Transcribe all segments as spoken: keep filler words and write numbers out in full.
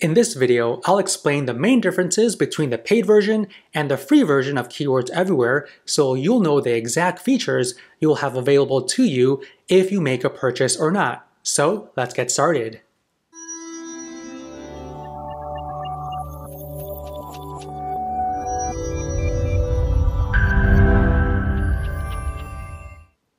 In this video, I'll explain the main differences between the paid version and the free version of Keywords Everywhere, so you'll know the exact features you'll have available to you if you make a purchase or not. So let's get started.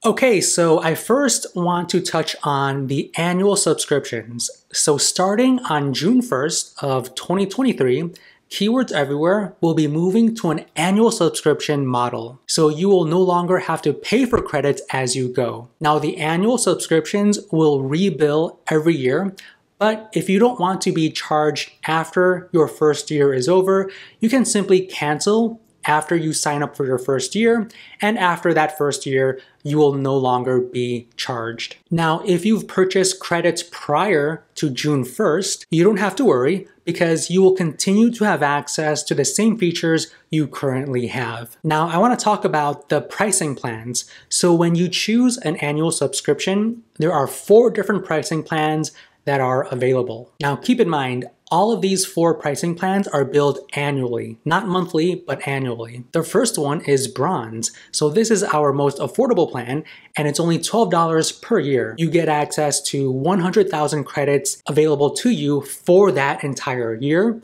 Okay, so I first want to touch on the annual subscriptions. So starting on June first of twenty twenty-three, Keywords Everywhere will be moving to an annual subscription model. So you will no longer have to pay for credits as you go. Now the annual subscriptions will rebill every year, but if you don't want to be charged after your first year is over, you can simply cancel after you sign up for your first year, and after that first year, you will no longer be charged. Now, if you've purchased credits prior to June first, you don't have to worry because you will continue to have access to the same features you currently have. Now, I want to talk about the pricing plans. So when you choose an annual subscription, there are four different pricing plans that are available. Now, keep in mind, all of these four pricing plans are billed annually, not monthly, but annually. The first one is Bronze. So this is our most affordable plan, and it's only twelve dollars per year. You get access to one hundred thousand credits available to you for that entire year.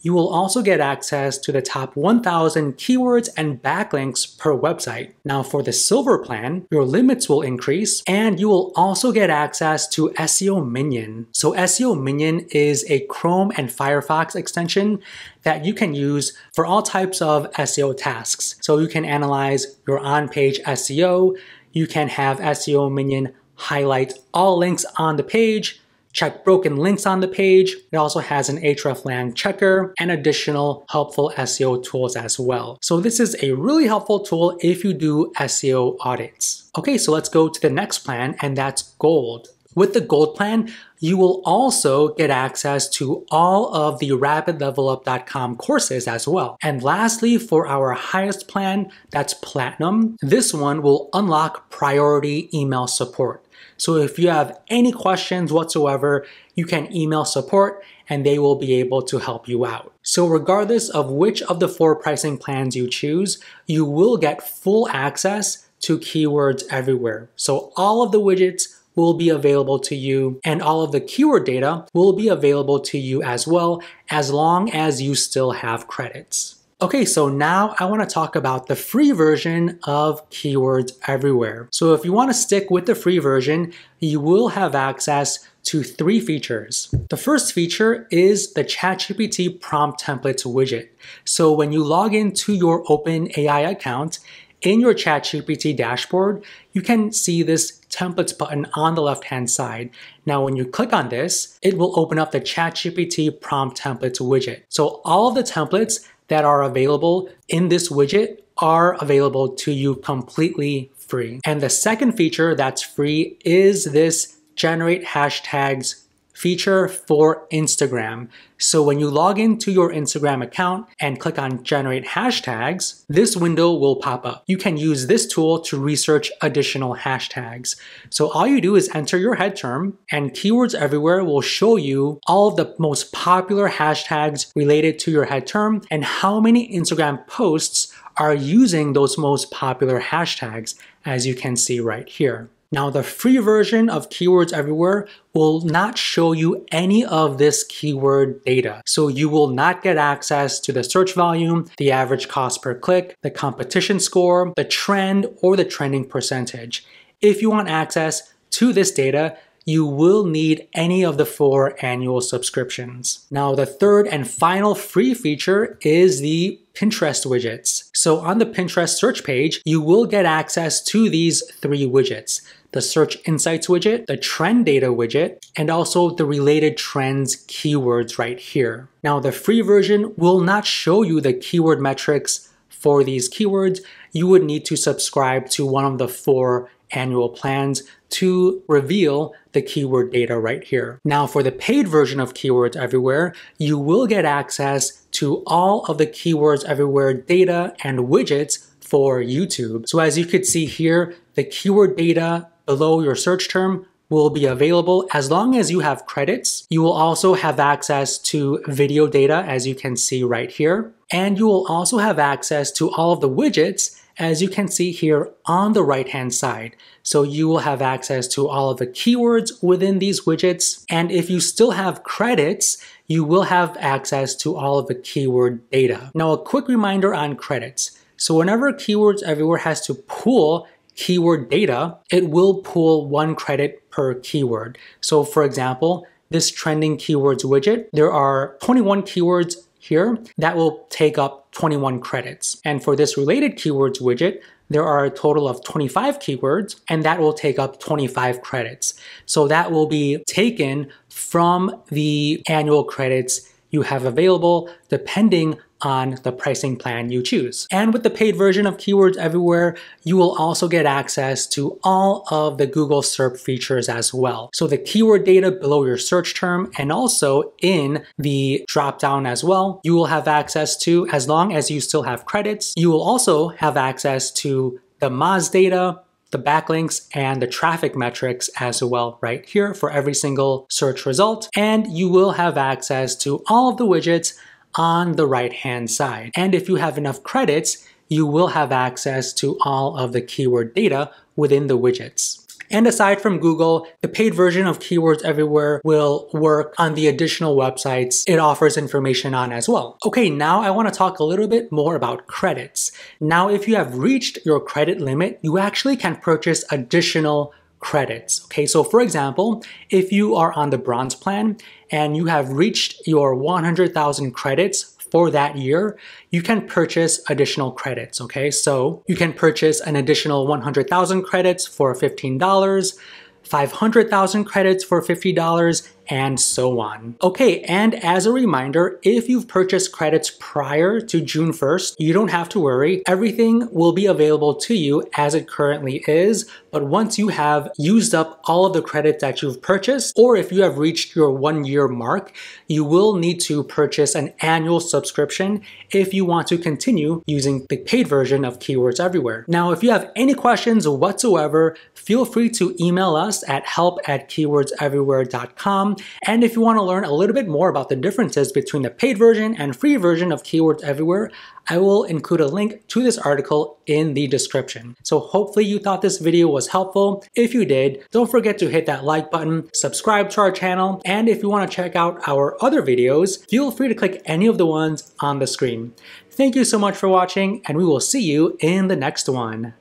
You will also get access to the top one thousand keywords and backlinks per website. Now for the Silver plan, your limits will increase and you will also get access to S E O Minion. So S E O Minion is a Chrome and Firefox extension that you can use for all types of S E O tasks. So you can analyze your on-page S E O, you can have S E O Minion highlight all links on the page, check broken links on the page. It also has an hreflang checker and additional helpful S E O tools as well. So this is a really helpful tool if you do S E O audits. Okay, so let's go to the next plan, and that's Gold. With the Gold plan, you will also get access to all of the rapid level up dot com courses as well. And lastly, for our highest plan, that's Platinum. This one will unlock priority email support. So if you have any questions whatsoever, you can email support and they will be able to help you out. So regardless of which of the four pricing plans you choose, you will get full access to Keywords Everywhere. So all of the widgets will be available to you and all of the keyword data will be available to you as well, as long as you still have credits. Okay, so now I want to talk about the free version of Keywords Everywhere. So if you want to stick with the free version, you will have access to three features. The first feature is the ChatGPT prompt templates widget. So when you log into your OpenAI account, in your ChatGPT dashboard, you can see this templates button on the left-hand side. Now, when you click on this, it will open up the ChatGPT prompt templates widget. So all of the templates that are available in this widget are available to you completely free. And the second feature that's free is this generate hashtags feature for Instagram. So when you log into your Instagram account and click on generate hashtags, this window will pop up. You can use this tool to research additional hashtags. So all you do is enter your head term and Keywords Everywhere will show you all of the most popular hashtags related to your head term and how many Instagram posts are using those most popular hashtags, as you can see right here. Now, the free version of Keywords Everywhere will not show you any of this keyword data. So you will not get access to the search volume, the average cost per click, the competition score, the trend, or the trending percentage. If you want access to this data, you will need any of the four annual subscriptions. Now, the third and final free feature is the Pinterest widgets. So on the Pinterest search page, you will get access to these three widgets: the Search Insights widget, the Trend Data widget, and also the Related Trends keywords right here. Now, the free version will not show you the keyword metrics for these keywords. You would need to subscribe to one of the four annual plans to reveal the keyword data right here. Now for the paid version of Keywords Everywhere, you will get access to all of the Keywords Everywhere data and widgets for YouTube. So as you could see here, the keyword data below your search term will be available. As long as you have credits, you will also have access to video data, as you can see right here. And you will also have access to all of the widgets, as you can see here on the right-hand side. So you will have access to all of the keywords within these widgets. And if you still have credits, you will have access to all of the keyword data. Now, a quick reminder on credits. So whenever Keywords Everywhere has to pool keyword data, it will pool one credit per keyword. So for example, this trending keywords widget, there are twenty-one keywords here that will take up twenty-one credits. And for this related keywords widget, there are a total of twenty-five keywords, and that will take up twenty-five credits. So that will be taken from the annual credits you have available, depending on the pricing plan you choose. And with the paid version of Keywords Everywhere, you will also get access to all of the Google SERP features as well. So the keyword data below your search term and also in the dropdown as well, you will have access to, as long as you still have credits. You will also have access to the Moz data, the backlinks, and the traffic metrics as well right here for every single search result. And you will have access to all of the widgets on the right-hand side. And if you have enough credits, you will have access to all of the keyword data within the widgets. And aside from Google, the paid version of Keywords Everywhere will work on the additional websites it offers information on as well. Okay, now I want to talk a little bit more about credits. Now, if you have reached your credit limit, you actually can purchase additional credits. Okay, so for example, if you are on the bronze plan and you have reached your one hundred thousand credits for that year, you can purchase additional credits, okay? So you can purchase an additional one hundred thousand credits for fifteen dollars, five hundred thousand credits for fifty dollars, and so on. Okay, and as a reminder, if you've purchased credits prior to June first, you don't have to worry. Everything will be available to you as it currently is, but once you have used up all of the credits that you've purchased, or if you have reached your one year mark, you will need to purchase an annual subscription if you want to continue using the paid version of Keywords Everywhere. Now, if you have any questions whatsoever, feel free to email us at help at keywords everywhere dot com. And if you want to learn a little bit more about the differences between the paid version and free version of Keywords Everywhere, I will include a link to this article in the description. So hopefully you thought this video was helpful. If you did, don't forget to hit that like button, subscribe to our channel, and if you want to check out our other videos, feel free to click any of the ones on the screen. Thank you so much for watching, and we will see you in the next one.